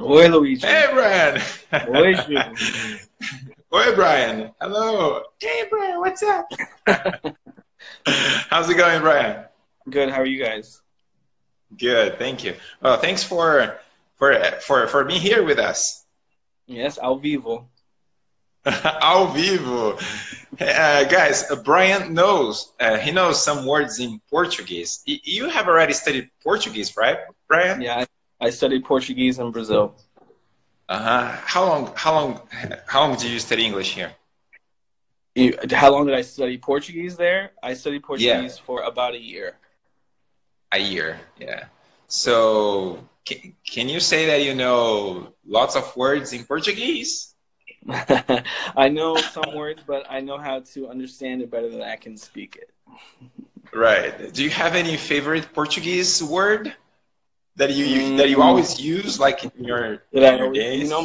Oi, Luigi. Hey, Brian. Oi, Brian. Oi, Brian. Hello. Hey, Brian. What's up? How's it going, Brian? Good. How are you guys? Good. Thank you. Well, thanks for being here with us. Yes, ao vivo. Ao vivo. Guys, Brian knows, he knows some words in Portuguese. You have already studied Portuguese, right, Brian? Yeah, I studied Portuguese in Brazil. How long did you study English here? How long did I study Portuguese there? I studied Portuguese for about a year. A year, yeah. So, can you say that you know lots of words in Portuguese? I know some words, but I know how to understand it better than I can speak it. Right. Do you have any favorite Portuguese word that you always use, like in your days? You know,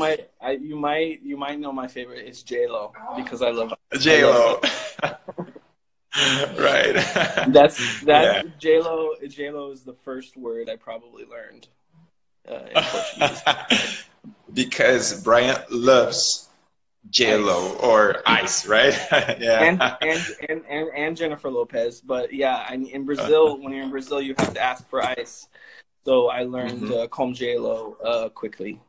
you might know my favorite is J-Lo, because I love J-Lo. Right. That's J-Lo. J-Lo is the first word I probably learned in Portuguese. Because Brian loves J-Lo or ice, right? Yeah. And Jennifer Lopez. But yeah, in Brazil, when you're in Brazil, you have to ask for ice. So I learned com J-Lo quickly.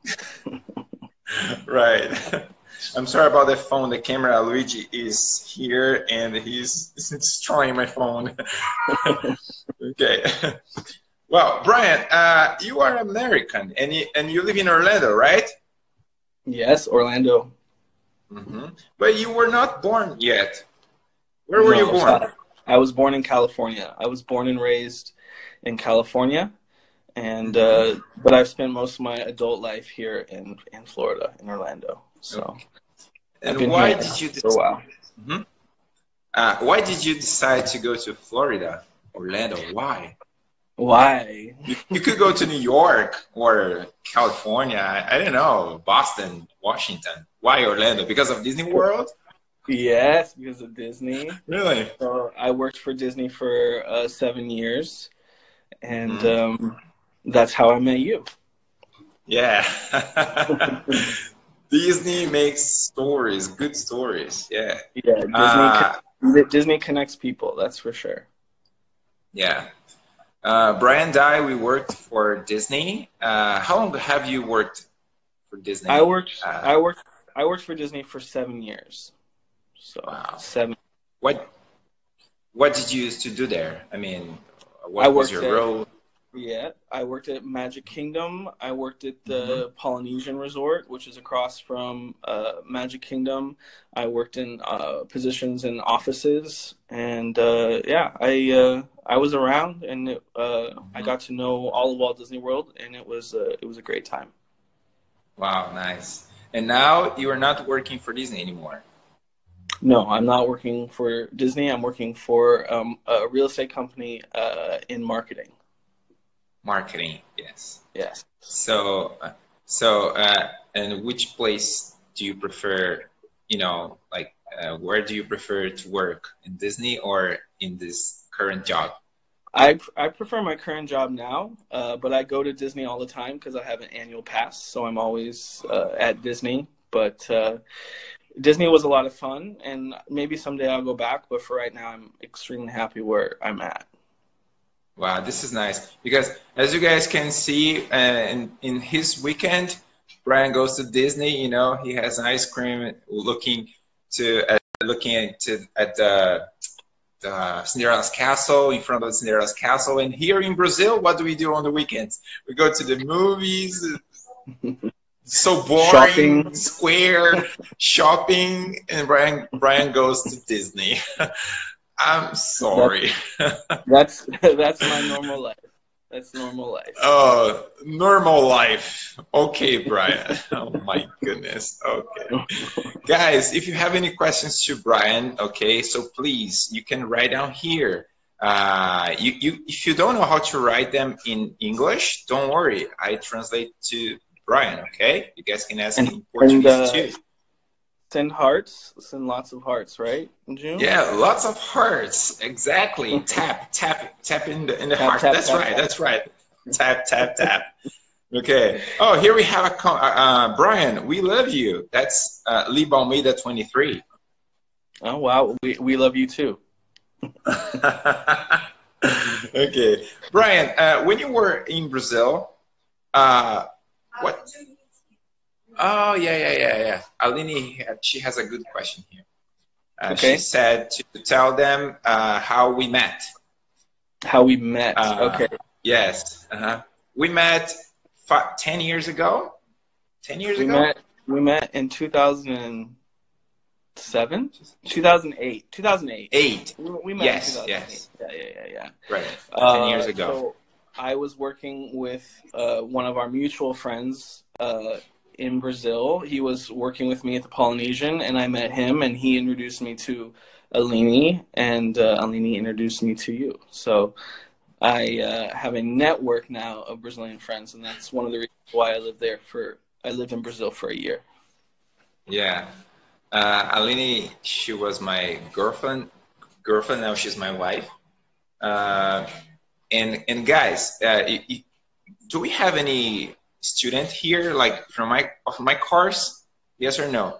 Right. I'm sorry about the phone. The camera, Luigi, is here and he's destroying my phone. Okay. Well, Brian, you are American and you live in Orlando, right? Yes, Orlando. But you were not born yet. Where were you born? I was born in California. I was born and raised in California. And but I've spent most of my adult life here in Florida, in Orlando. So, and why did you decide to go to Florida, Orlando? Why? Why? You could go to New York or California. I don't know, Boston, Washington. Why Orlando? Because of Disney World? Yes, because of Disney. Really? So I worked for Disney for 7 years. And that's how I met you. Yeah. Disney makes stories, good stories. Yeah. Yeah. Disney, Disney connects people. That's for sure. Yeah. Brian and I, we worked for Disney. How long have you worked for Disney? I worked for Disney for 7 years. So wow. 7. What did you used to do there? I mean, what was your role? Yeah, I worked at Magic Kingdom. I worked at the Polynesian Resort, which is across from Magic Kingdom. I worked in positions in offices, and I was around, and I got to know all of Walt Disney World, and it was a great time. Wow, nice. And now you are not working for Disney anymore. No, I'm not working for Disney. I'm working for a real estate company in marketing. Marketing, yes. Yes. So, and which place do you prefer, you know, like, where do you prefer to work, in Disney or in this current job? I prefer my current job now, but I go to Disney all the time because I have an annual pass, so I'm always at Disney. But Disney was a lot of fun, and maybe someday I'll go back, but for right now, I'm extremely happy where I'm at. Wow, this is nice. Because as you guys can see, in his weekend, Brian goes to Disney. You know, he has an ice cream looking at the Cinderella's castle, in front of the Cinderella's castle. And here in Brazil, what do we do on the weekends? We go to the movies. So boring, shopping. Square, shopping, and Brian goes to Disney. I'm sorry. That's my normal life. That's normal life. Oh, normal life. Okay, Brian. Oh my goodness. Okay. Guys, if you have any questions to Brian, okay, so please, you can write down here. If you don't know how to write them in English, don't worry. I translate to Brian, okay? You guys can ask in Portuguese too. Send hearts, send lots of hearts, right, June? Yeah, lots of hearts, exactly. Tap, tap, tap in the heart. That's right. Tap, tap, tap. Okay. Oh, here we have a Brian. We love you. That's Lee Balmeida 23. Oh wow, we love you too. Okay, Brian. When you were in Brazil, what? Oh yeah. Aline, she has a good question here. She said to tell them how we met. How we met. Okay. Yes. We met 10 years ago. 10 years ago. We met in 2007, 2008, 2008. We met. Yes. In 2008. Yes. Yeah. Right. 10 years ago. So I was working with one of our mutual friends in Brazil. He was working with me at the Polynesian, and I met him, and he introduced me to Aline, and Aline introduced me to you. So I have a network now of Brazilian friends, and that's one of the reasons why I lived in Brazil for a year. Yeah. Aline, she was my girlfriend, now she's my wife. And guys, do we have any student here, like from my course? Yes or no?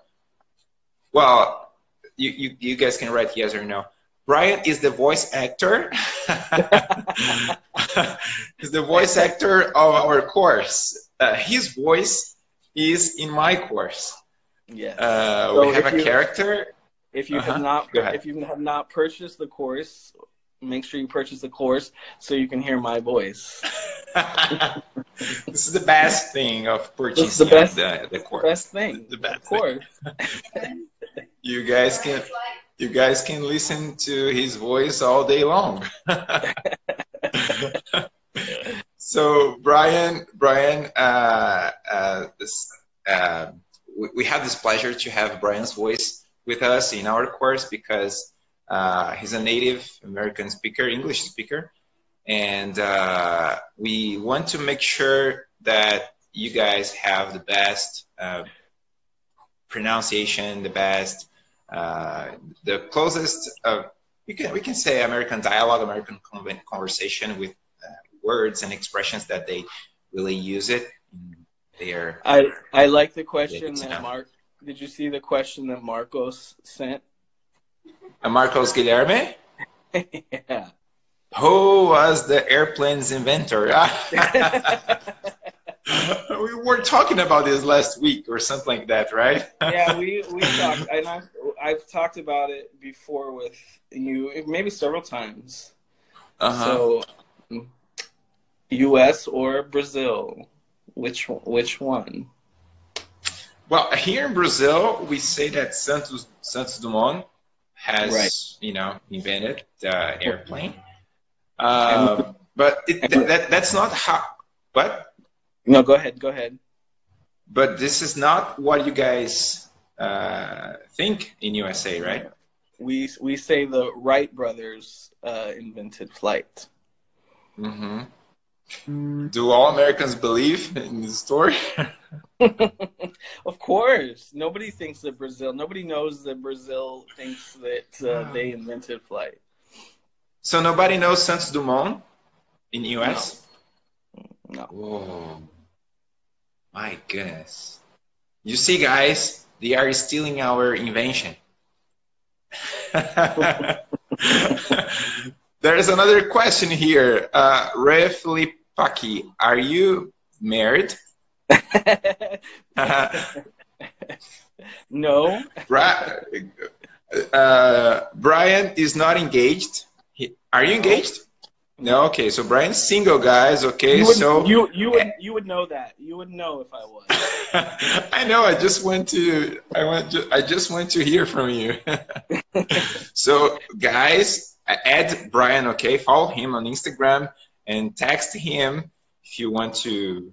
Well, you guys can write yes or no. Brian is the voice actor. He's the voice actor of our course. His voice is in my course. Yes. So we have a character. If you have not purchased the course, make sure you purchase the course so you can hear my voice. This is the best thing of purchasing the course. The best thing. The best thing. You guys can listen to his voice all day long. So we have this pleasure to have Brian's voice with us in our course because he's a native American speaker, English speaker, and we want to make sure that you guys have the best pronunciation, the best, the closest, we can say American dialogue, American conversation with words and expressions that they really use it in their. I like the question that Mark. Did you see the question that Marcos sent? Marcos Guilherme? Yeah. Who was the airplane's inventor? We were talking about this last week or something like that, right? Yeah, we talked. And I've talked about it before with you, maybe several times. So, U.S. or Brazil? Which one? Well, here in Brazil, we say that Santos Dumont has, invented the airplane. But that's not how. What? No, go ahead. But this is not what you guys think in USA, right? We say the Wright brothers invented flight. Mm-hmm. Do all Americans believe in this story? Of course. Nobody knows that Brazil thinks that they invented flight. So nobody knows Santos Dumont in U.S.? No. Whoa. My goodness. You see, guys, they are stealing our invention. There's another question here. Refli Paki, are you married? No. Brian is not engaged. Are you engaged? No. Okay. So Brian's single, guys. Okay. You would know that. You would know if I was. I know. I just want to hear from you. So, guys, add Brian. Okay. Follow him on Instagram and text him if you want to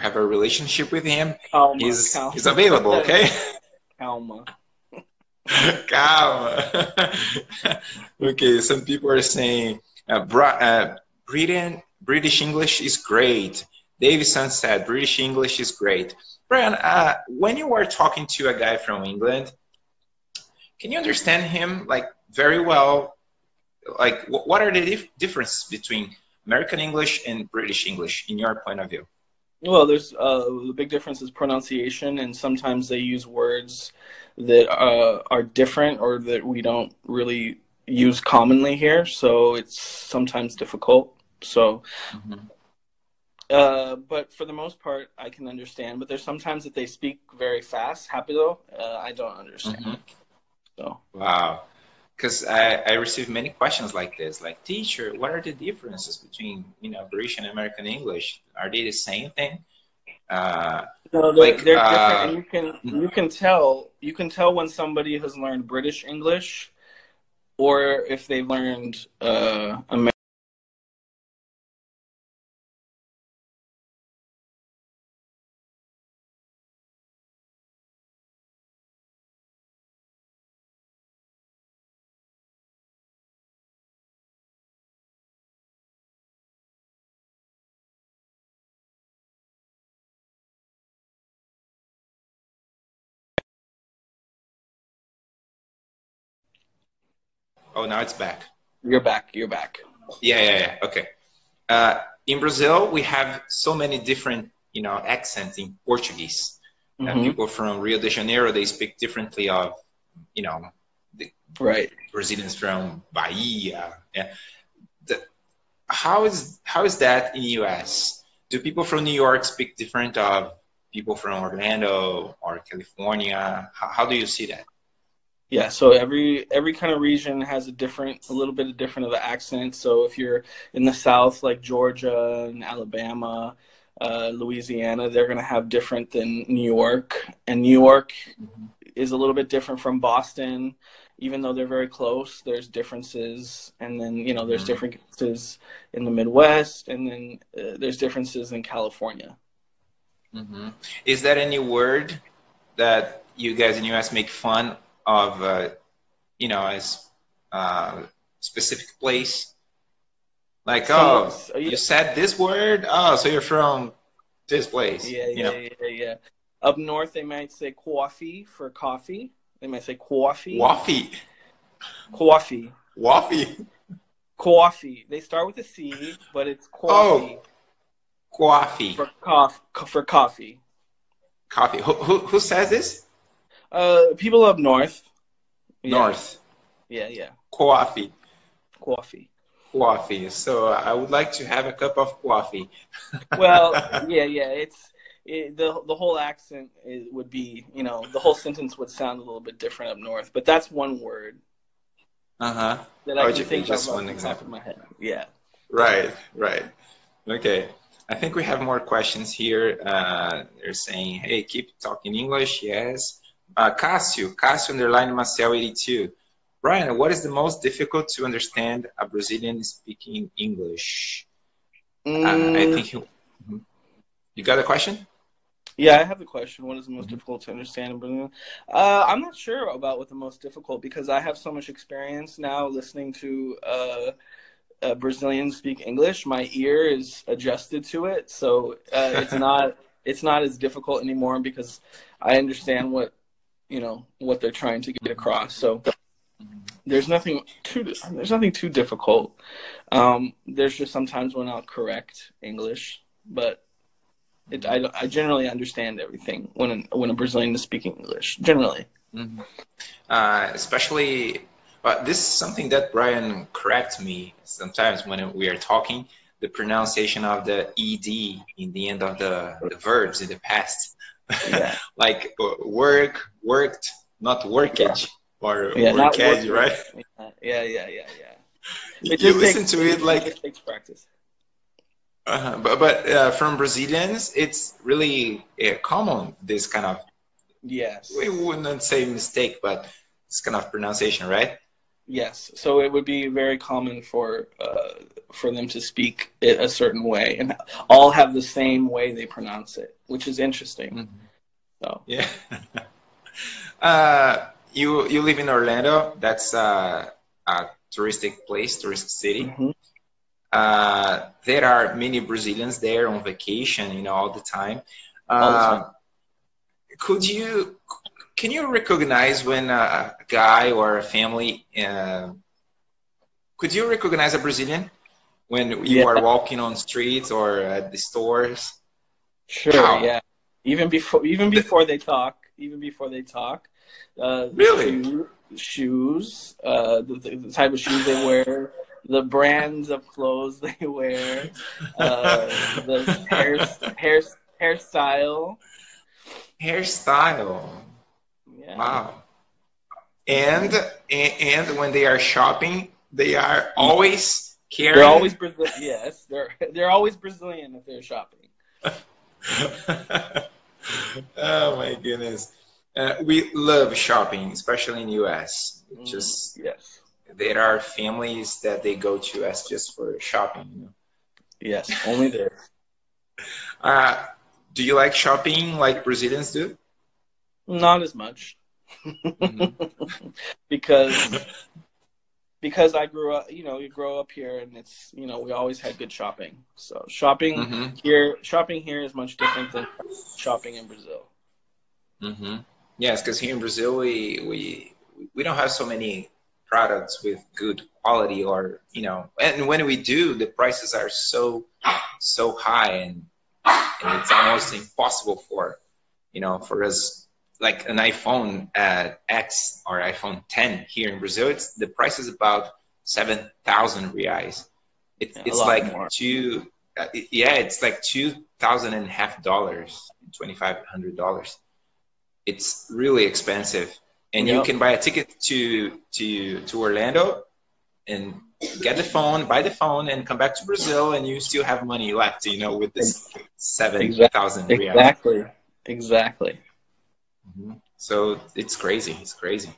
have a relationship with him. Calma, he's available. Okay. Calma. Calma. Okay, some people are saying British English is great. Davison said British English is great. Brian, when you are talking to a guy from England, can you understand him like very well? Like, what are the differences between American English and British English in your point of view? Well, there's the big difference is pronunciation, and sometimes they use words that are different or that we don't really use commonly here, so it's sometimes difficult. So, but for the most part, I can understand. But there's sometimes that they speak very fast, rápido. I don't understand. So wow, because I receive many questions like this, like, teacher, what are the differences between, you know, British and American English? Are they the same thing? No, they're different. And you can tell when somebody has learned British English, or if they learned American. Oh, now it's back. You're back. You're back. Yeah, yeah, yeah. Okay. In Brazil, we have so many different, you know, accents in Portuguese. People from Rio de Janeiro, they speak differently of, you know, the Brazilians from Bahia. Yeah. How is that in the U.S.? Do people from New York speak different of people from Orlando or California? How do you see that? Yeah, so every kind of region has a little bit different of the accent. So if you're in the South, like Georgia and Alabama, Louisiana, they're going to have different than New York. And New York is a little bit different from Boston. Even though they're very close, there's differences. And then, you know, there's differences in the Midwest. And then there's differences in California. Is there any word that you guys in the U.S. make fun of? You know, as specific place, like, oh, so you said this word, oh, so you're from this place. Yeah. Up north, they might say coffee for coffee. They might say coffee. Coffee. Coffee. Coffee. Coffee. They start with a C, but it's coffee. Oh, coffee. For coffee. Coffee. Who says this? People up north. North. Yeah. Coffee. Coffee. Coffee. So I would like to have a cup of coffee. Well, yeah. The whole accent would be, you know, the whole sentence would sound a little bit different up north. But that's one word. That I can think just one example in my head. Yeah. Right. Okay. I think we have more questions here. They're saying, hey, keep talking English. Yes. Cássio _Marcel82. Brian, what is the most difficult to understand a Brazilian speaking English? I think you got a question? Yeah, I have a question. What is the most difficult to understand a Brazilian? I'm not sure about what the most difficult, because I have so much experience now listening to Brazilians speak English. My ear is adjusted to it, so it's not as difficult anymore, because I understand what, you know, what they're trying to get across. So there's nothing too difficult. There's just sometimes when I'll correct English, but I generally understand everything when a Brazilian is speaking English, generally. Especially, this is something that Brian corrects me sometimes when we are talking, the pronunciation of the ED in the end of the verbs in the past. Yeah. Like work, worked, not workage, or workage, right? Yeah. It you listen takes, to it like it takes practice. But from Brazilians, it's really common, this kind of, we wouldn't say mistake, but this kind of pronunciation, right? Yes. So it would be very common for them to speak it a certain way, and all have the same way they pronounce it, which is interesting. So yeah. You live in Orlando. That's a touristic place, touristic city. There are many Brazilians there on vacation, you know, all the time. Can you recognize when a guy or a family, could you recognize a Brazilian when you are walking on streets or at the stores? Sure. Wow. Yeah. Even before they talk. Really? Shoes. The type of shoes they wear. The brands of clothes they wear. The hairstyle. Hairstyle. Yeah. Wow. And when they are shopping, they are always carrying. They're always Brazilian. Yes, they're always Brazilian if they're shopping. Oh my goodness, we love shopping, especially in U.S. Just yes, there are families that they go to us just for shopping. You know? Yes, only there. Do you like shopping like Brazilians do? Not as much. because I grew up, you grow up here, and it's, we always had good shopping. So shopping here is much different than shopping in Brazil. Mm-hmm. Yes, because here in Brazil we don't have so many products with good quality, or and when we do, the prices are so high, and it's almost impossible for us. Like an iPhone X or iPhone 10 here in Brazil, the price is about 7,000 reais. It's like more. It's like $2,500, $2,500. It's really expensive, and you can buy a ticket to Orlando and get the phone, buy the phone, and come back to Brazil, and you still have money left, with this 7,000 reais. Exactly. So it's crazy. Grazi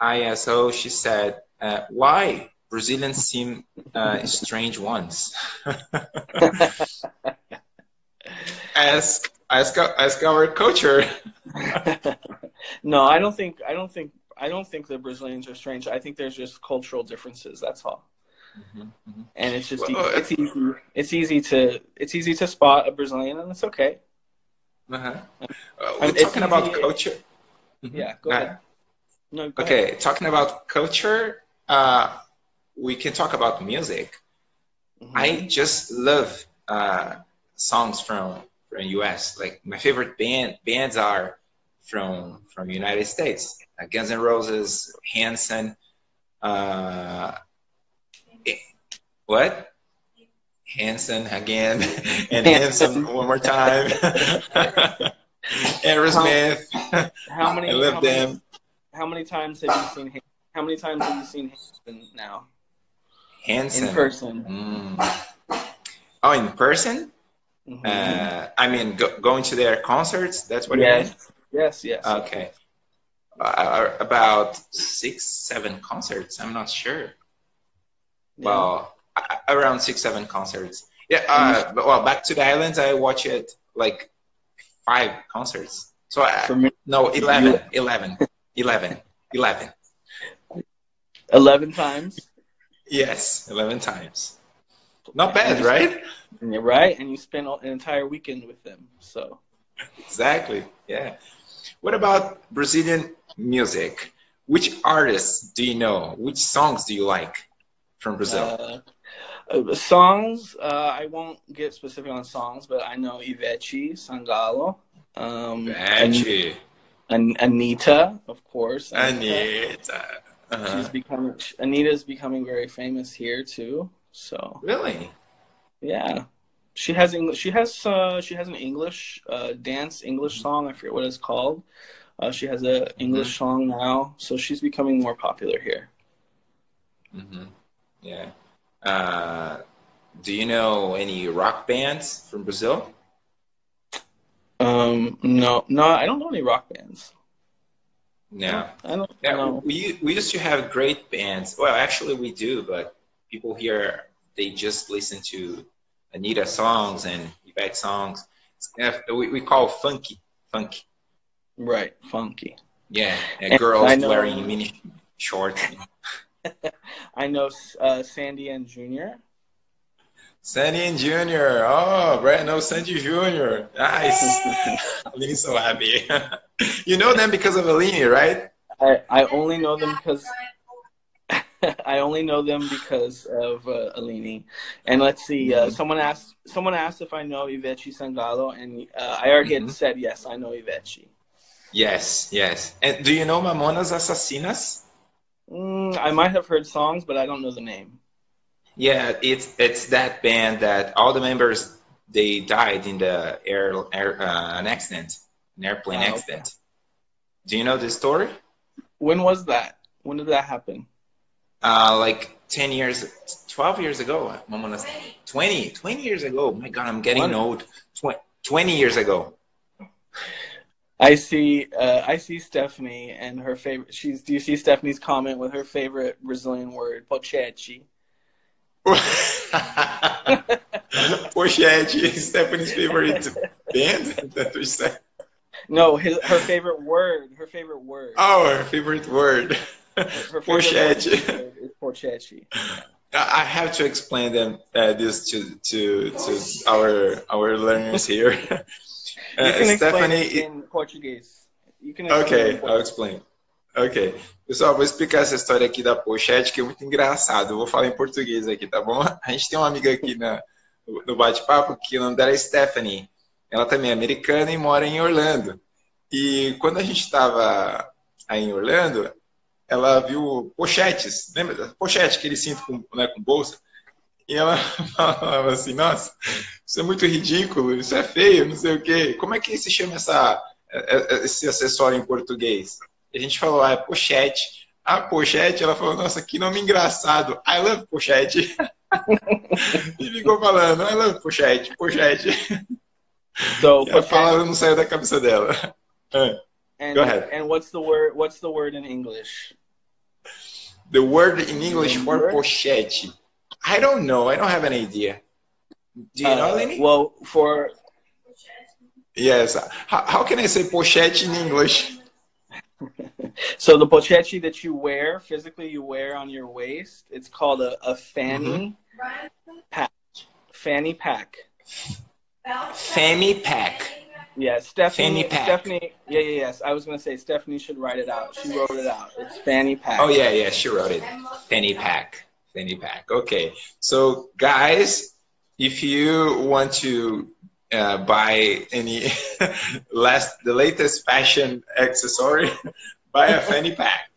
_ISO, she said, why Brazilians seem strange ones? ask our culture. No, I don't think the Brazilians are strange. I think there's just cultural differences. That's all. Mm-hmm, mm-hmm. And it's just it's easy to spot a Brazilian, and it's okay. Uh-huh. We're talking about culture. Yeah, go ahead. No, go okay, ahead. Talking about culture, we can talk about music. Mm-hmm. I just love songs from U.S. Like my favorite bands are from United States. Guns N' Roses, Hanson. What? Hanson again, and Hanson one more time. Aerosmith. How many times have you seen Hanson now? Hanson in person. Oh, in person? Mm-hmm. I mean, going to their concerts. That's what. Yes. Okay. About 6-7 concerts. I'm not sure. Yeah. Well. Around 6-7 concerts. Yeah. Well, back to the islands, I watched it like 5 concerts. So no, 11 times. Yes, 11 times. Not bad, right? You're right, and you spent an entire weekend with them. So. Exactly. Yeah. What about Brazilian music? Which artists do you know? Which songs do you like from Brazil? Songs, I won't get specific on songs, but I know Ivete Sangalo, Anita, of course. Anita. Uh-huh. Anita's becoming very famous here too. So really, yeah, she has an English dance English song. I forget what it's called. She has an English song now, so she's becoming more popular here. Mm-hmm. Yeah. Do you know any rock bands from Brazil? No, I don't know any rock bands. No, I don't. Yeah, no. We used to have great bands. Well, actually, we do, but people here, they just listen to Anita songs and Ivete songs. We call funky. Right, funky. Yeah, and girls wearing mini shorts. I know Sandy and Junior. Sandy and Junior. Oh, Brad knows Sandy Junior. Nice. Aline's so happy. You know them because of Aline, right? I only know them because I only know them because of Aline. And let's see, someone asked if I know Ivete Sangalo, and I already had said yes, I know Ivete. Yes, yes. And do you know Mamonas Assassinas? I might have heard songs, but I don't know the name. Yeah, it's that band that all the members, they died in the airplane accident. Okay. Do you know the story? When was that? When did that happen? Like 10 years, 12 years ago. 20 years ago. My God, I'm getting old. 20 years ago. I see Stephanie and her favorite. Do you see Stephanie's comment with her favorite Brazilian word, pochete? Pochete is Stephanie's favorite band that we said. No, her favorite word. Her favorite word. Oh, her favorite word. Pochete. I have to explain this to our learners here. You can Stephanie explain in Portuguese. You can explain okay, in Portuguese. I'll explain. Ok. Pessoal, vou explicar essa história aqui da pochete, que é muito engraçado. Eu vou falar em português aqui, tá bom? A gente tem uma amiga aqui no bate-papo que o nome dela é Stephanie. Ela também é americana e mora em Orlando. E quando a gente estava aí em Orlando, ela viu pochetes. Lembra da pochete, aquele cinto com bolsa? E ela falava assim, nossa, isso é muito ridículo, isso é feio, não sei o quê. Como é que se chama esse acessório em português? A gente falou, é pochete. A pochete, ela falou, nossa, que nome engraçado. I love pochete. E ficou falando, I love pochete, pochete. So, e a palavra não saiu da cabeça dela. Go ahead. And what's the word in English? The word in English for pochete. I don't know. I don't have an idea. Do you know any? Well, for... Yes. How can I say pochete in English? So the pochete that you wear, physically you wear on your waist, it's called a fanny pack. Fanny pack. Fanny pack. Yeah, Stephanie. Fanny pack. Stephanie. Yeah, yeah, yes. I was going to say Stephanie should write it out. She wrote it out. It's fanny pack. Oh, yeah, yeah. She wrote it. Fanny pack. Fanny pack. Okay, so guys, if you want to buy any the latest fashion accessory, buy a fanny pack.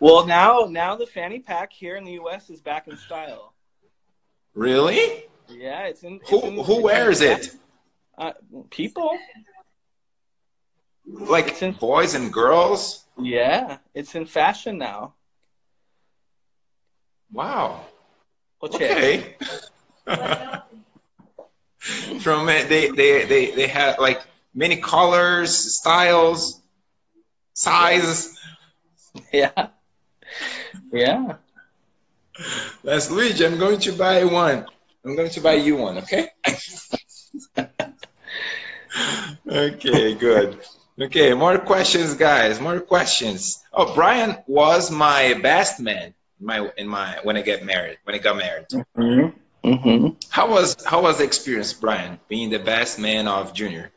Well, now the fanny pack here in the U.S. is back in style. Really? Yeah, it's in. Who wears it? People. Like boys and girls. Yeah, it's in fashion now. Wow. Okay. From they have like many colors, styles, sizes. Yeah. Yeah. That's Luigi. I'm going to buy one. I'm going to buy you one. Okay. Okay. Good. Okay. More questions, guys. More questions. Oh, Brian was my best man. When I got married. Mm-hmm. Mm-hmm. How was the experience, Brian, being the best man of Junior?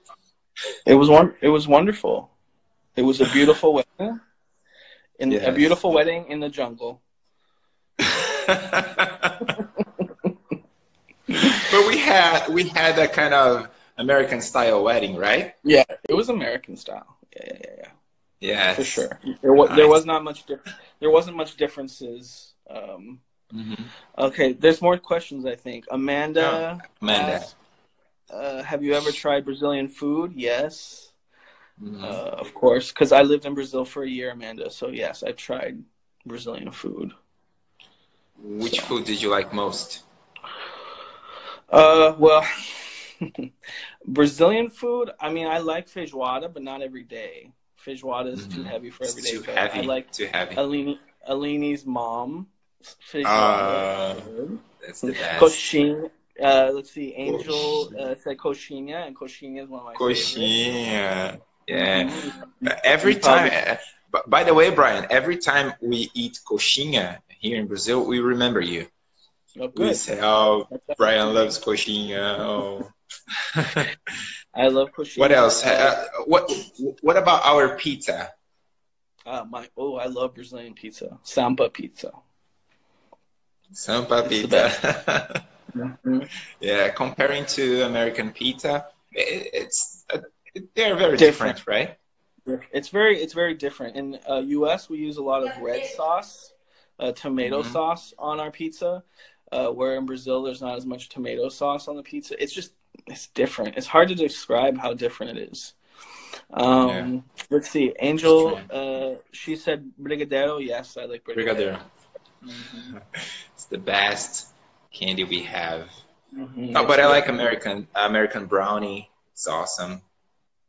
It was wonderful. It was a beautiful wedding. A beautiful wedding in the jungle. But we had that kind of American style wedding, right? Yeah, it was American style. Yeah. Yeah, for sure. There wasn't much differences. Okay, there's more questions. I think Amanda asked, have you ever tried Brazilian food? Yes, of course. Because I lived in Brazil for a year, Amanda. So yes, I've tried Brazilian food. Which food did you like most? Well, Brazilian food. I mean, I like feijoada, but not every day. Feijoada is too heavy for every day. I like too heavy. Aline's mom. Feijoada. That's the best. Coxinha. Let's see. Angel said coxinha, and coxinha is one of my favorites. Yeah. Every time. By the way, Brian, every time we eat coxinha here in Brazil, we remember you. Oh, good. We say, oh, Brian loves coxinha. Oh. I love coxinha. What else? What about our pizza? I love Brazilian pizza. Sampa pizza. Sampa pizza. Mm-hmm. Yeah, comparing to American pizza, they're very different, right? It's very different. In U.S., we use a lot of red sauce, tomato mm-hmm. sauce on our pizza. Where in Brazil, there's not as much tomato sauce on the pizza. It's different. It's hard to describe how different it is. Let's see. Angel, she said brigadeiro. Yes, I like brigadeiro. Mm-hmm. It's the best candy we have. Mm-hmm. No, but I like American brownie. It's awesome.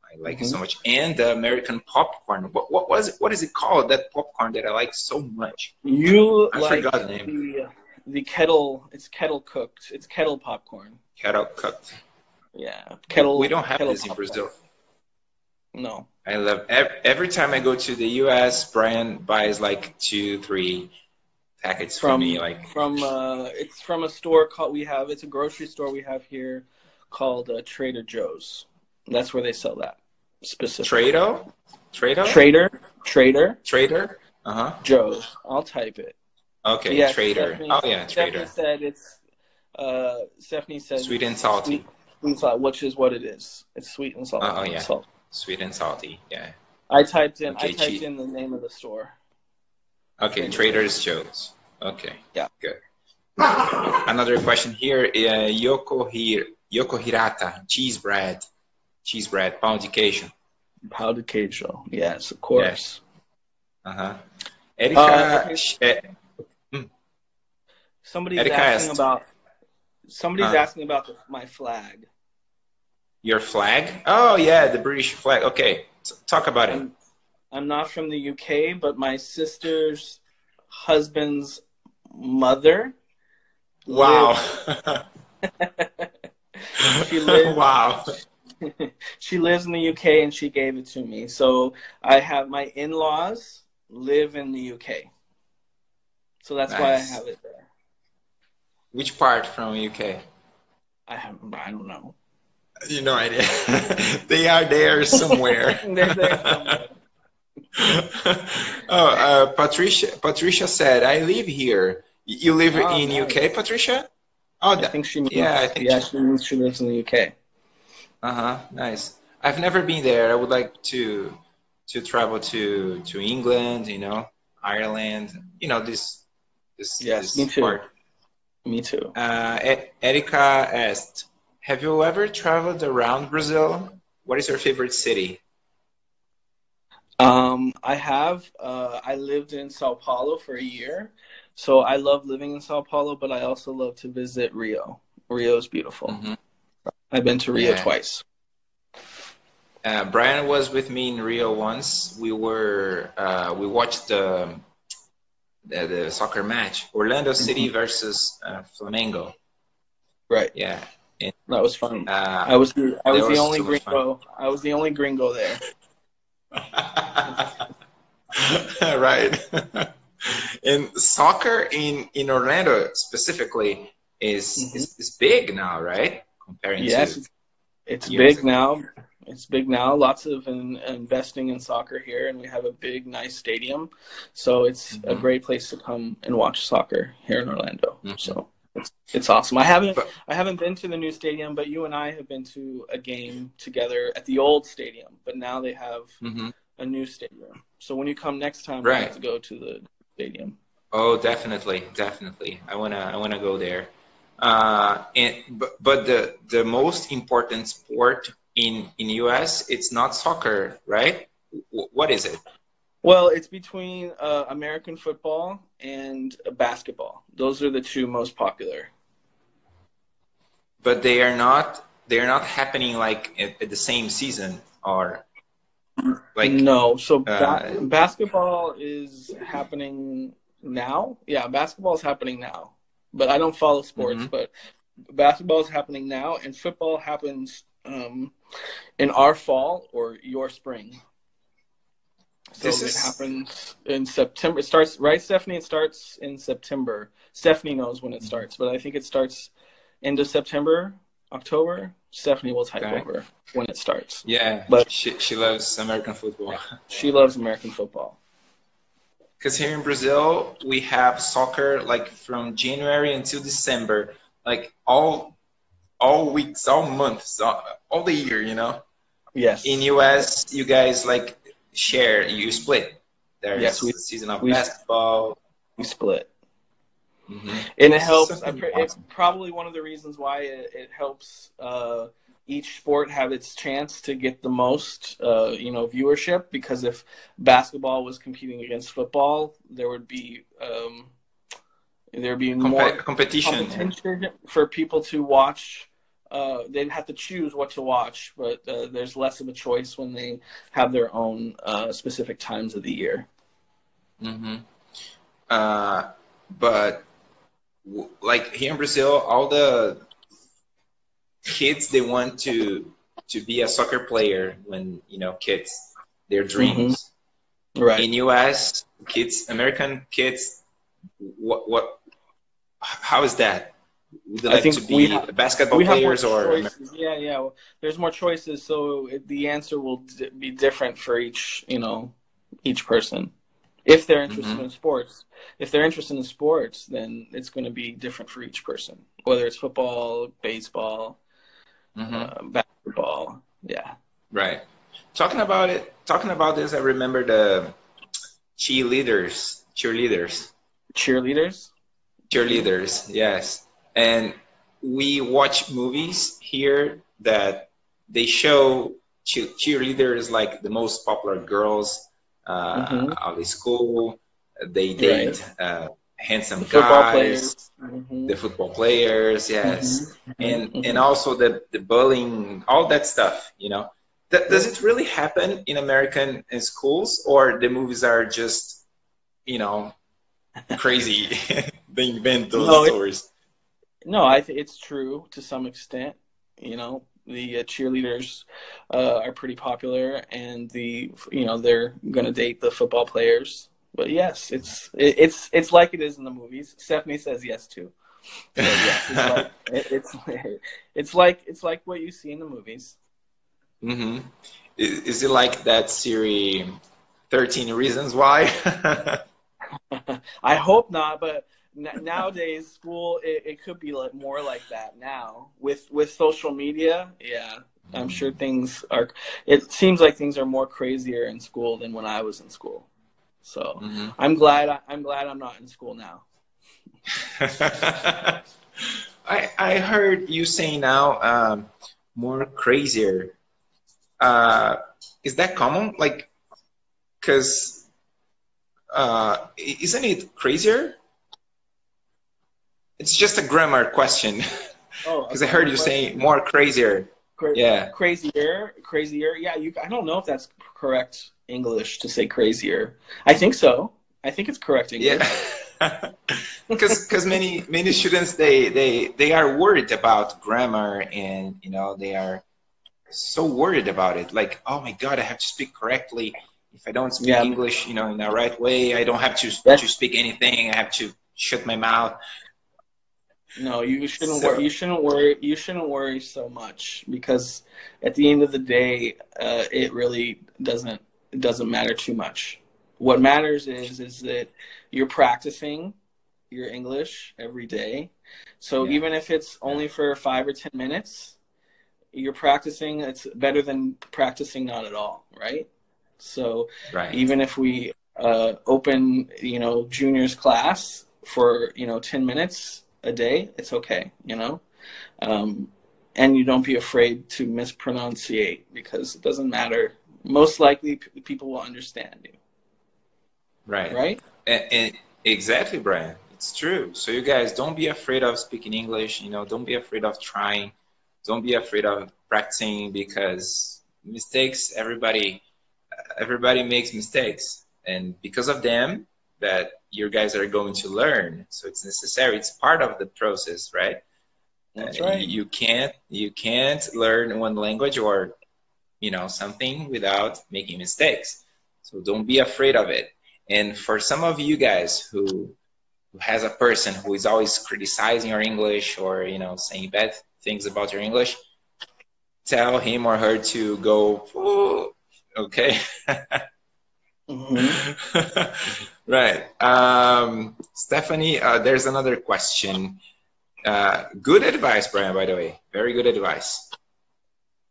I like mm-hmm. it so much. And the American popcorn. What was it? What is it called? That popcorn that I like so much. I forgot the name. The kettle. It's kettle cooked. It's kettle popcorn. Kettle cooked. Yeah. Kettle. We don't have this in Brazil. No. I love every time I go to the U.S. Brian buys like 2-3 packets for me. Like it's from a store called It's a grocery store we have here called Trader Joe's. That's where they sell that specifically. Trader. Joe's. I'll type it. Okay, yeah, Trader. Trader. Stephanie said sweet and salty. Sweet and salty, which is what it is. It's sweet and salty. Salt. Sweet and salty. Yeah. I typed in the name of the store. Okay, Trader's Joe's. Okay. Yeah. Good. Another question here. Yoko Hirata, cheese bread, pão de queijo. Pão de queijo. Yes, of course. Yes. Erika. Somebody's asking about my flag. Your flag? Oh yeah, the British flag. Okay, talk about it. I'm not from the UK, but my sister's husband's mother. Wow. She lives in the UK, and she gave it to me. So I have my in-laws live in the UK. So that's why I have it there. Which part from UK? I don't know. You know, they are there somewhere. They're there somewhere. Patricia said, "I live here." You live in UK, Patricia? Oh, I think she moved. Yeah, I think she lives in the UK. Nice. I've never been there. I would like to travel to England. You know, Ireland. You know this part. Me too. Erika asked, "Have you ever traveled around Brazil? What is your favorite city?" I have. I lived in São Paulo for a year, so I love living in São Paulo. But I also love to visit Rio. Rio is beautiful. Mm-hmm. I've been to Rio twice. Brian was with me in Rio once. We watched the soccer match, Orlando City mm-hmm. versus Flamengo. Right. Yeah. And that was fun. I was the only gringo. I was the only gringo there. Right. And soccer in Orlando specifically is big now, right? Comparing to it's big ago. Now. It's big now. Lots of investing in soccer here, and we have a big, nice stadium. So it's mm-hmm. a great place to come and watch soccer here in Orlando. Mm-hmm. So it's awesome. I haven't been to the new stadium, but you and I have been to a game together at the old stadium. But now they have mm-hmm. a new stadium. So when you come next time, we have to go to the stadium. Oh, definitely. I wanna go there. But the most important sport in US, it's not soccer, right? What is it? Well, it's between American football and basketball. Those are the two most popular. But they are not happening like at the same season, or like no. So basketball is happening now. Yeah, basketball is happening now. But I don't follow sports. Mm-hmm. But basketball is happening now, and football happens in our fall or your spring. So it happens in September. It starts, right, Stephanie? It starts in September. Stephanie knows when it starts, but I think it starts end of September, October. Stephanie will type over when it starts. Yeah, but she loves American football. Yeah, she loves American football. Because here in Brazil, we have soccer like from January until December, like all weeks, all months, all the year, you know? Yes. In US, you guys like share, you split. There's a season of basketball. We split. Mm-hmm. And it helps. It's probably one of the reasons why it helps each sport have its chance to get the most, viewership. Because if basketball was competing against football, there would be more competition for people to watch. They'd have to choose what to watch, but there's less of a choice when they have their own specific times of the year. Mm-hmm. But like here in Brazil, all the kids, they want to be a soccer player when, you know, kids, their dreams. Mm-hmm. Right. In US, kids, American kids, how is that? Would they like to be basketball players or? Yeah. Well, there's more choices. So the answer will be different for each person. If they're interested in sports, then it's going to be different for each person, whether it's football, baseball, basketball. Yeah. Right. Talking about this, I remember the cheerleaders. Yes. And we watch movies here that they show cheerleaders, like the most popular girls. Out of school, they date handsome guys, the football players, yes, and also the bullying, all that stuff, you know. Does it really happen in American schools, or the movies are just, crazy? They invent those stories. It's true to some extent, The cheerleaders are pretty popular, and they're gonna date the football players. But yes, it's like it is in the movies. Stephanie says yes too. So yes, it's like what you see in the movies. Mm-hmm. Is it like that series, 13 Reasons Why? I hope not, but. Nowadays, school it could be like more like that now with social media. Yeah, I'm sure things are. It seems like things are more crazier in school than when I was in school. So I'm glad I'm not in school now. I heard you say now more crazier. Is that common? Like, 'cause isn't it crazier? It's just a grammar question. Oh, because I heard you saying more crazier. Crazier. Yeah, I don't know if that's correct English to say crazier. I think so. I think it's correct English. Yeah. Because many students they are worried about grammar, and they are so worried about it. Like, oh my God, I have to speak correctly. If I don't speak English, in the right way, I don't have to speak anything. I have to shut my mouth. No, you shouldn't worry so much, because at the end of the day, it really doesn't matter too much. What matters is that you're practicing your English every day. So even if it's only for 5 or 10 minutes, you're practicing. It's better than practicing not at all, right? So even if we open, juniors class for 10 minutes. A day, it's okay, and you don't be afraid to mispronunciate, because it doesn't matter. Most likely people will understand you. Right. And exactly, Brian, it's true. So you guys, don't be afraid of speaking English, don't be afraid of trying, don't be afraid of practicing, because mistakes, everybody makes mistakes, and because of them that you guys are going to learn. So it's necessary. It's part of the process, right? That's right. You can't learn one language or, something without making mistakes. So don't be afraid of it. And for some of you guys who has a person who is always criticizing your English or, saying bad things about your English, tell him or her to go, okay. Mm-hmm. Right. Stephanie, there's another question. Good advice, Brian, by the way. Very good advice.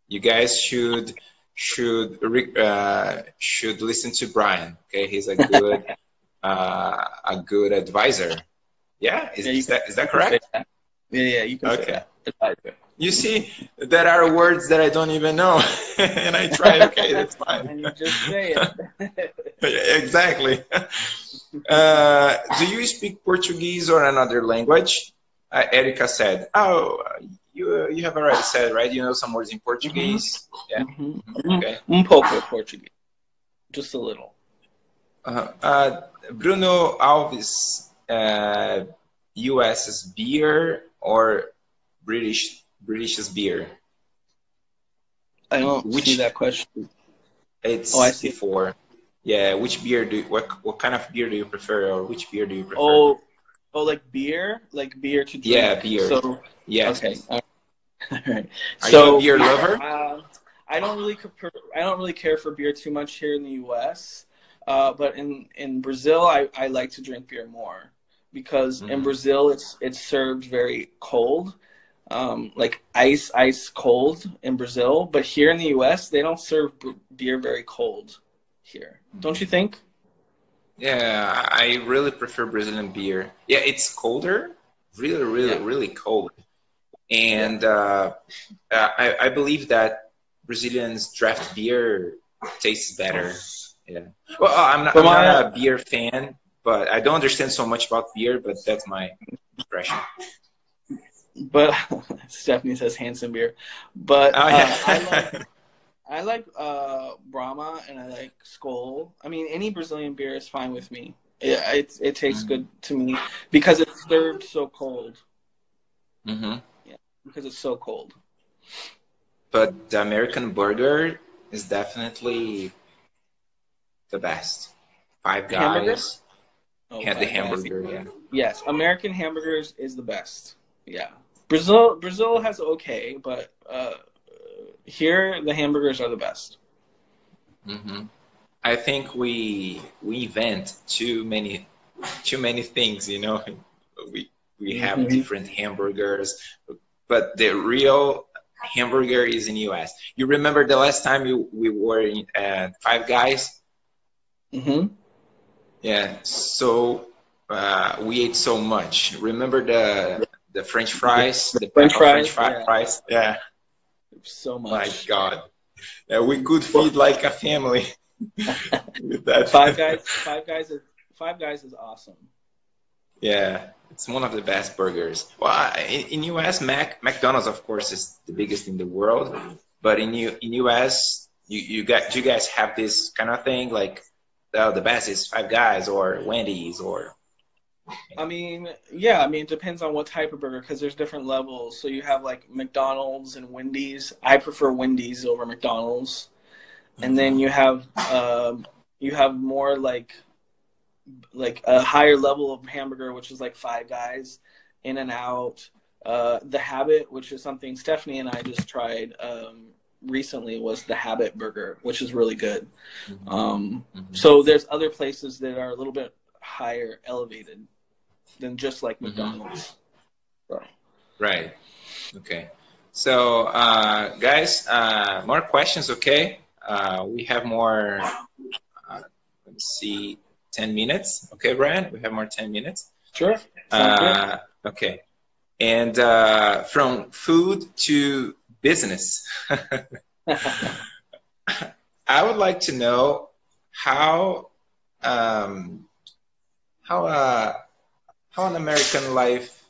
You guys should listen to Brian. Okay, he's a good good advisor. Yeah, is that correct? Yeah, you can say that. You see, there are words that I don't even know, and I try. Okay, that's fine. And you just say it. Exactly. Do you speak Portuguese or another language? Erica said, "Oh, you have already said, right? You know some words in Portuguese." Mm-hmm. Yeah. Mm-hmm. Okay. Pouco Portuguese, just a little. Bruno Alves, U.S.'s beer or British's beer? I don't see that question. It's before. Yeah, which beer do you, what kind of beer do you prefer, or which beer do you prefer? Oh, like beer to drink. Yeah, beer. So, yeah. Okay. All right. Are you a beer lover? I don't really care for beer too much here in the U.S. But in Brazil, I like to drink beer more because in Brazil it's served very cold, like ice cold in Brazil. But here in the U.S., they don't serve beer very cold here. Don't you think? Yeah, I really prefer Brazilian beer. Yeah, it's colder, really cold. And I believe that Brazilians' draft beer tastes better. Yeah. Well, I'm not a beer fan, but I don't understand so much about beer, but that's my impression. But Stephanie says Hanson beer. But I like Brahma, and I like Skol. I mean, any Brazilian beer is fine with me. It tastes good to me because it's served so cold. Mm-hmm. Yeah, because it's so cold. But the American burger is definitely the best. Five Guys. The hamburger, yeah. Yes, American hamburgers is the best. Yeah. Brazil has okay, but... here, the hamburgers are the best. Mm-hmm. I think we invent too many things, you know. We have different hamburgers, but the real hamburger is in the U.S. You remember the last time we were in Five Guys? Mm-hmm. Yeah. So we ate so much. Remember the French fries, the French fries. Yeah. So much. My God. We could feed like a family with that. Five Guys is awesome. Yeah, it's one of the best burgers. Well, in U.S., McDonald's, of course, is the biggest in the world. But in U.S., you guys have this kind of thing, like the best is Five Guys or Wendy's or... I mean, yeah, I mean, it depends on what type of burger because there's different levels. So you have like McDonald's and Wendy's. I prefer Wendy's over McDonald's. And then you have more like a higher level of hamburger, which is like Five Guys, In-N-Out, The Habit, which is something Stephanie and I just tried recently, was the Habit burger, which is really good. So there's other places that are a little bit higher, elevated than just like McDonald's. Mm-hmm. Right. Okay. So, guys, more questions, okay? We have more, let's see, 10 minutes. Okay, Brian, we have more 10 minutes. Sure. Okay. And from food to business, I would like to know how an American life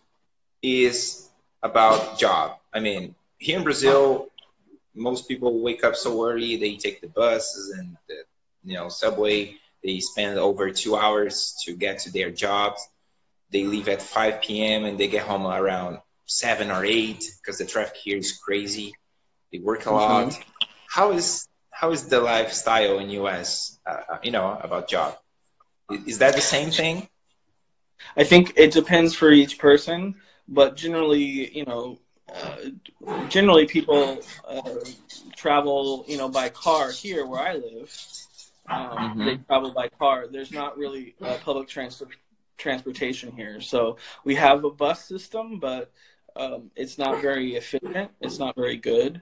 is about job. I mean, here in Brazil, most people wake up so early, they take the buses and the, subway. They spend over 2 hours to get to their jobs. They leave at 5 p.m. and they get home around 7 or 8 because the traffic here is crazy. They work a lot. How is the lifestyle in U.S., about job? Is that the same thing? I think it depends for each person, but generally, generally people travel, by car here where I live. They travel by car. There's not really public transportation here. So we have a bus system, but it's not very efficient. It's not very good.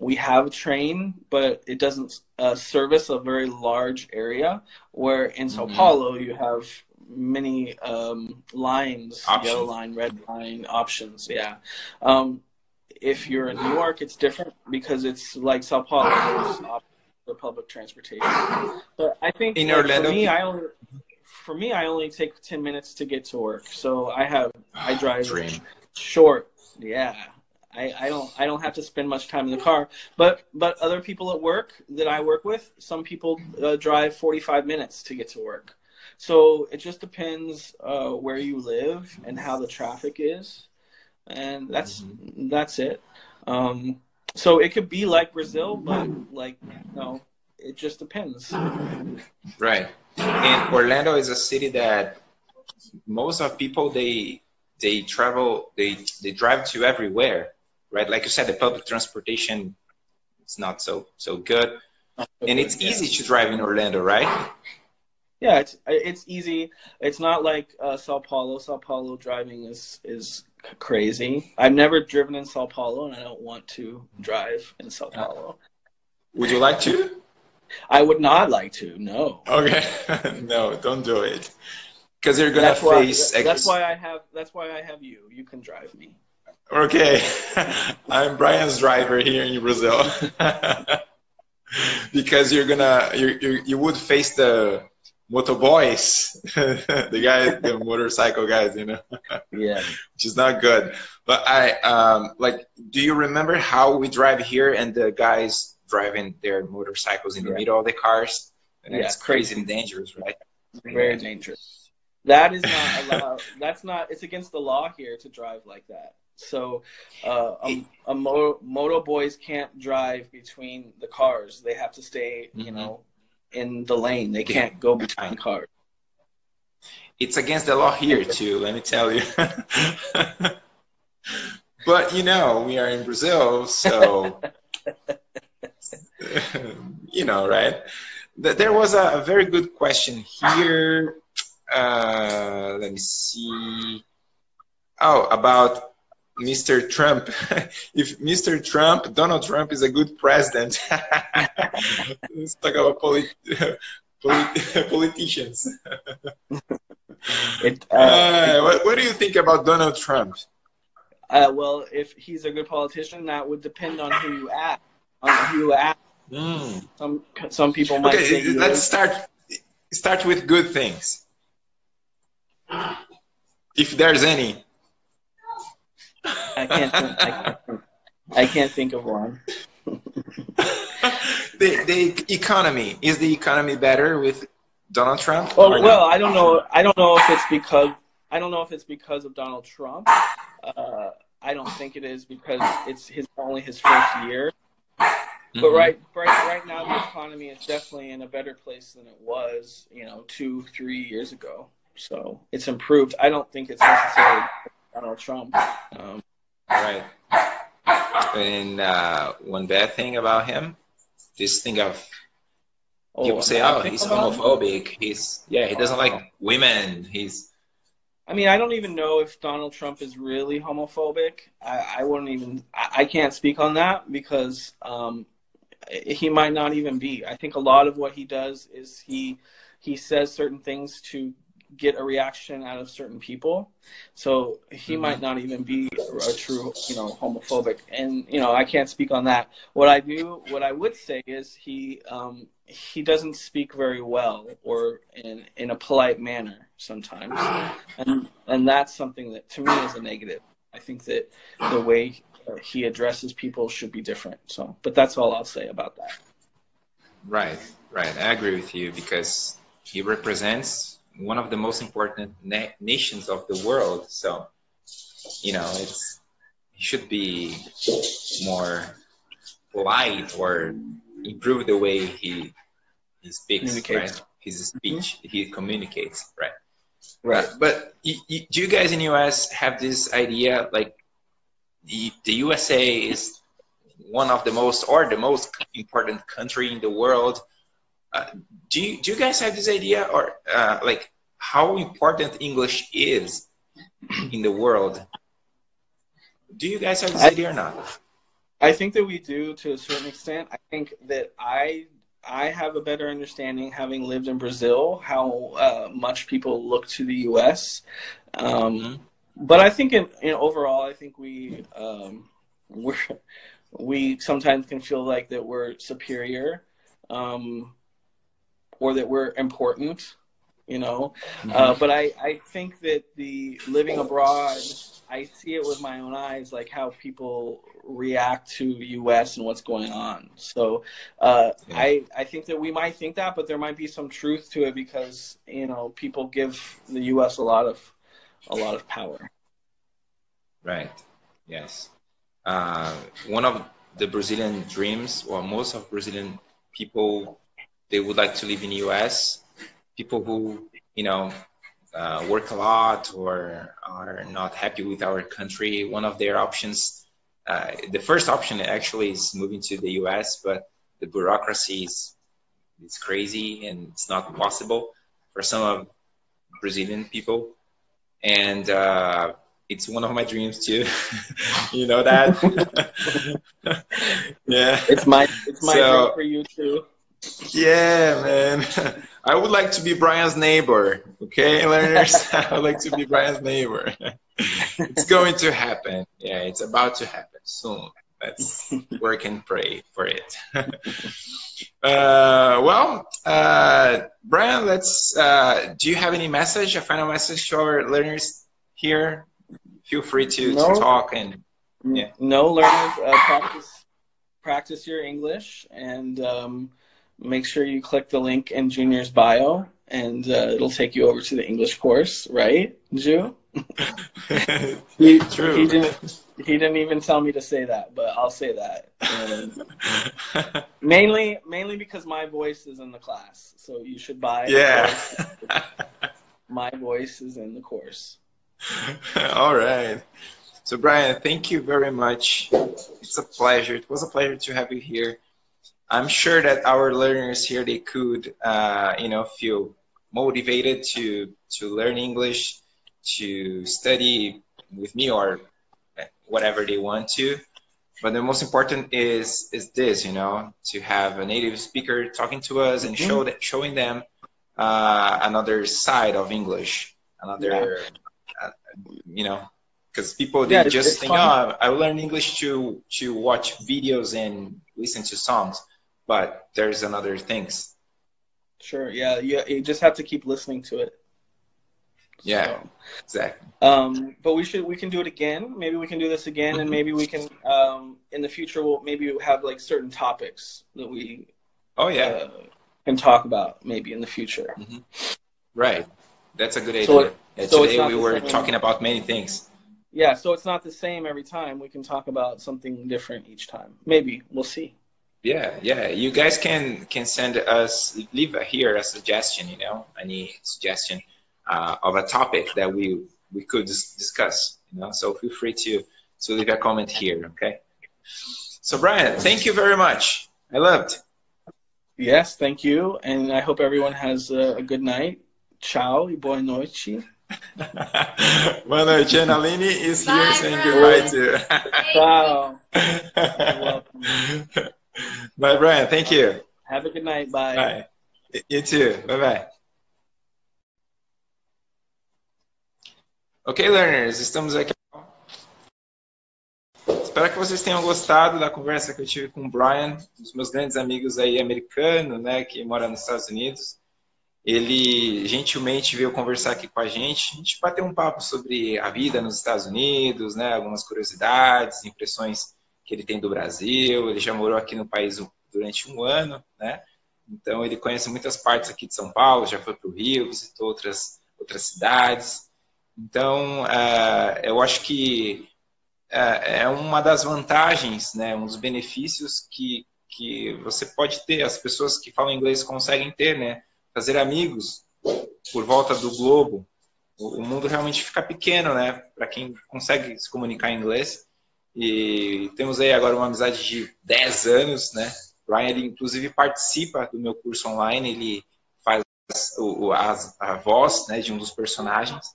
We have a train, but it doesn't service a very large area, where in Sao Paulo you have many lines, yellow line, red line options. Yeah. If you're in New York, it's different because it's like Sao Paulo, there's options for public transportation. But I think in Orlando, for me, I only take 10 minutes to get to work. So I drive short. Yeah. I don't have to spend much time in the car, but other people at work that I work with, some people drive 45 minutes to get to work. So it just depends where you live and how the traffic is, and that's it. So it could be like Brazil, but like it just depends. Right. And Orlando is a city that most of people they travel they drive to everywhere. Right, like you said, the public transportation is not so good, and it's easy to drive in Orlando, right? Yeah, it's easy. It's not like Sao Paulo. Sao Paulo driving is crazy. I've never driven in Sao Paulo, and I don't want to drive in Sao Paulo. Would you like to? I would not like to. No. Okay, no, don't do it, because you're gonna face. That's why I have you. You can drive me. Okay, I'm Brian's driver here in Brazil. Because you would face the motoboys, the motorcycle guys, yeah, which is not good. But do you remember how we drive here and the guys driving their motorcycles in the middle of the cars? And it's crazy and dangerous, right? Very dangerous. That is not allowed. It's against the law here to drive like that. So motoboys can't drive between the cars. They have to stay, in the lane. They can't go between cars. It's against the law here too, let me tell you. But, we are in Brazil, so, right? There was a very good question here. Let me see. Oh, about Mr. Trump. If Mr. Trump, Donald Trump is a good president. Let's talk about politicians. What do you think about Donald Trump? Well, if he's a good politician, that would depend on who you ask. Some people might say. Let's start with good things, if there's any. I can't think of one. The economy. Is the economy better with Donald Trump? Oh, well, no? I don't know if it's because of Donald Trump. I don't think it is, because it's only his first year. But right now the economy is definitely in a better place than it was, 2-3 years ago. So it's improved. I don't think it's necessarily Donald Trump. Right. And one bad thing about him, this thing of people say, he's homophobic. He doesn't like women. I don't even know if Donald Trump is really homophobic. I can't speak on that, because he might not even be. I think a lot of what he does is he says certain things to get a reaction out of certain people, so he might not even be a true homophobic, and I can't speak on that. What I would say is he doesn't speak very well, or in a polite manner sometimes, and that's something that to me is a negative. I think that the way he addresses people should be different. So, but that's all I'll say about that. Right I agree with you, because he represents one of the most important nations of the world, so it should be more polite, or improve the way he speaks, right? His speech, he communicates, right? But do you guys in the U.S. have this idea, like the USA is one of the most important country in the world? do you guys have this idea, or like how important English is in the world? Do you guys have this idea or not? I think that we do to a certain extent. I think that I have a better understanding, having lived in Brazil, how much people look to the U.S. But I think in overall, I think we sometimes can feel like that we're superior, or that we're important, you know. But I think that the living abroad, I see it with my own eyes, like how people react to U.S. and what's going on. So I think that we might think that, but there might be some truth to it because, you know, people give the U.S. a lot of power. Right. Yes. One of the Brazilian dreams, or most of Brazilian people, they would like to live in the U.S. People who, you know, work a lot or are not happy with our country, one of their options, the first option actually is moving to the US, but the bureaucracy is crazy and it's not possible for some of Brazilian people. And it's one of my dreams too. You know that? Yeah. It's my dream for you too. Yeah, man. I would like to be Brian's neighbor. Okay, learners? I would like to be Brian's neighbor. It's going to happen. Yeah, it's about to happen soon. Let's work and pray for it. Brian, let's. Do you have any message, a final message to our learners here? Feel free to talk. And yeah. No, learners, practice your English, and make sure you click the link in Junior's bio, and it'll take you over to the English course, right, Ju? True. He didn't even tell me to say that, but I'll say that. Mainly because my voice is in the class, so you should buy. Yeah. My voice is in the course. All right. So, Brian, thank you very much. It's a pleasure. It was a pleasure to have you here. I'm sure that our learners here, they could, you know, feel motivated to learn English, to study with me or whatever they want to. But the most important is this, you know, to have a native speaker talking to us and showing them another side of English, another, you know. Because people, they just think, oh, I learned English to watch videos and listen to songs. But there's another things. Sure, yeah. You just have to keep listening to it. Yeah, so, exactly. But we can do it again. Maybe we can do this again, and maybe we can, in the future, we'll have like certain topics that we can talk about maybe in the future. Mm-hmm. Right. That's a good idea. Today we were talking about many things. Yeah, so it's not the same every time. We can talk about something different each time. Maybe. We'll see. Yeah, yeah. You guys can send us, leave here a suggestion, you know, any suggestion of a topic that we could discuss, you know. So feel free to leave a comment here, okay? So, Brian, thank you very much. I loved. Yes, thank you. And I hope everyone has a good night. Ciao e boa noite. Boa noite, and Aline is here saying goodbye too. Wow. You're welcome. Bye, Brian. Thank you. Have a good night. Bye. Bye. You too. Bye-bye. Ok, learners, estamos aqui. Espero que vocês tenham gostado da conversa que eu tive com o Brian, um dos meus grandes amigos aí americano, né, que mora nos Estados Unidos. Ele gentilmente veio conversar aqui com a gente bateu um papo sobre a vida nos Estados Unidos, né? Algumas curiosidades, impressões que ele tem do Brasil. Ele já morou aqui no país durante um ano, né? Então ele conhece muitas partes aqui de São Paulo, já foi para o Rio, visitou outras cidades. Então eu acho que é uma das vantagens, né? Um dos benefícios que você pode ter, as pessoas que falam inglês conseguem ter, né? Fazer amigos por volta do globo. O mundo realmente fica pequeno, né? Para quem consegue se comunicar em inglês. E temos aí agora uma amizade de 10 anos, né? Brian, ele inclusive participa do meu curso online, ele faz a voz, né, de um dos personagens,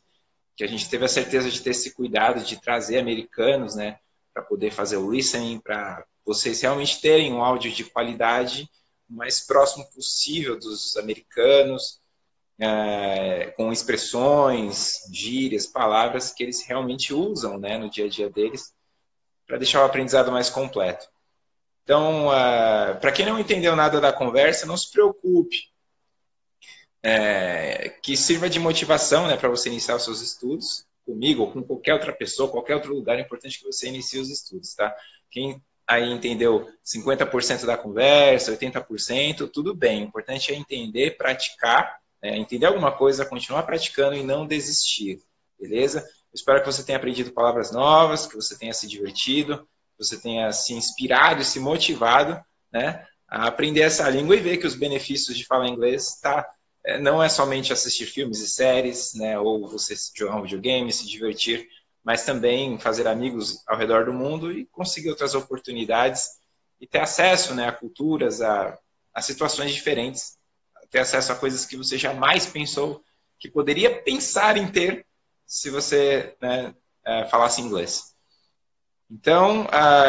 que a gente teve a certeza de ter esse cuidado de trazer americanos, né, para poder fazer o listening, para vocês realmente terem um áudio de qualidade o mais próximo possível dos americanos, com expressões, gírias, palavras que eles realmente usam, né, no dia a dia deles, para deixar o aprendizado mais completo. Então, para quem não entendeu nada da conversa, não se preocupe. Que sirva de motivação, né, para você iniciar os seus estudos, comigo ou com qualquer outra pessoa, qualquer outro lugar, é importante que você inicie os estudos, tá? Quem aí entendeu 50% da conversa, 80%, tudo bem. O importante é entender, praticar, né, entender alguma coisa, continuar praticando e não desistir, beleza? Eu espero que você tenha aprendido palavras novas, que você tenha se divertido, que você tenha se inspirado e se motivado, né, a aprender essa língua e ver que os benefícios de falar inglês não é somente assistir filmes e séries, né, ou você jogar um videogame, se divertir, mas também fazer amigos ao redor do mundo e conseguir outras oportunidades e ter acesso, né, a culturas, a situações diferentes, ter acesso a coisas que você jamais pensou, que poderia pensar em ter se você, né, falasse inglês. Então,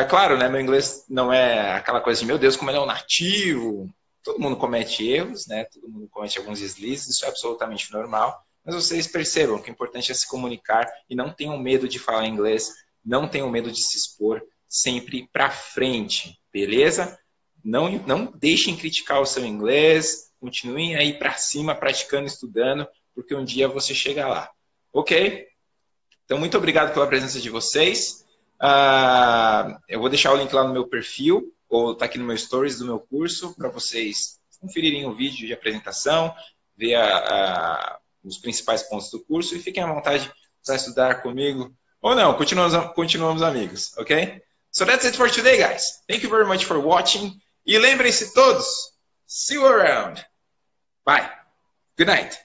claro, né, meu inglês não é aquela coisa de, meu Deus, como ele é um nativo. Todo mundo comete erros, né? Todo mundo comete alguns deslizes, isso é absolutamente normal. Mas vocês percebam que o importante é se comunicar e não tenham medo de falar inglês, não tenham medo de se expor, sempre para frente, beleza? Não deixem criticar o seu inglês, continuem aí para cima, praticando, estudando, porque um dia você chega lá, ok? Então, muito obrigado pela presença de vocês. Eu vou deixar o link lá no meu perfil, ou tá aqui no meu stories do meu curso, para vocês conferirem o vídeo de apresentação, ver os principais pontos do curso e fiquem à vontade para estudar comigo. Ou não, continuamos amigos, ok? So that's it for today, guys. Thank you very much for watching. E lembrem-se todos, see you around. Bye. Good night.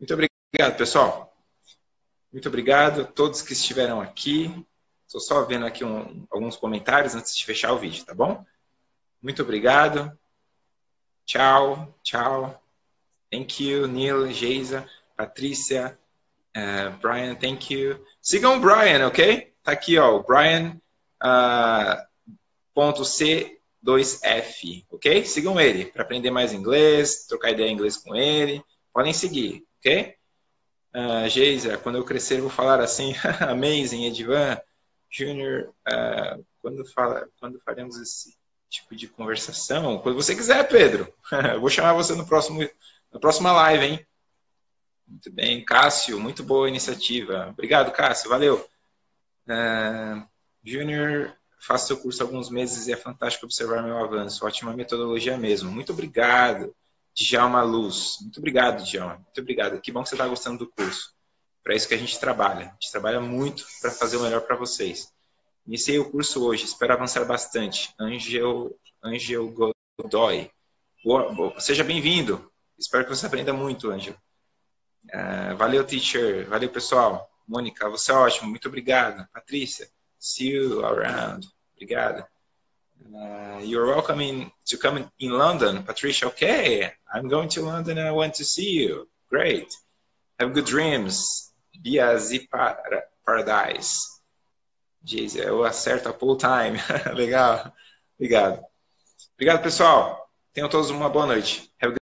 Muito obrigado, pessoal. Muito obrigado a todos que estiveram aqui. Estou só vendo aqui alguns comentários antes de fechar o vídeo, tá bom? Muito obrigado. Tchau, tchau. Thank you, Neil, Geisa, Patrícia, Brian, thank you. Sigam o Brian, ok? Tá aqui, ó, o Brian, .c2f, ok? Sigam ele para aprender mais inglês, trocar ideia em inglês com ele. Podem seguir, ok? Geisa, quando eu crescer vou falar assim, amazing, Edvan, Junior, quando faremos esse tipo de conversação? Quando você quiser, Pedro. Eu vou chamar você na próxima live, hein? Muito bem. Cássio, muito boa iniciativa. Obrigado, Cássio. Valeu. Junior, faço seu curso há alguns meses e é fantástico observar meu avanço. Ótima metodologia mesmo. Muito obrigado, Djalma Luz. Muito obrigado, Djalma. Muito obrigado. Que bom que você está gostando do curso. Para isso que a gente trabalha. A gente trabalha muito para fazer o melhor para vocês. Iniciei o curso hoje, espero avançar bastante. Angel Godoy. Seja bem-vindo. Espero que você aprenda muito, Angel. Valeu, teacher. Valeu, pessoal. Mônica, você é ótimo. Muito obrigado. Patrícia, see you around. Obrigado. You're welcome to come in London. Patricia, okay. I'm going to London and I want to see you. Great. Have good dreams. Bia Paradise. Geisa, eu acerto a full time. Legal. Obrigado. Obrigado, pessoal. Tenham todos uma boa noite. Have a good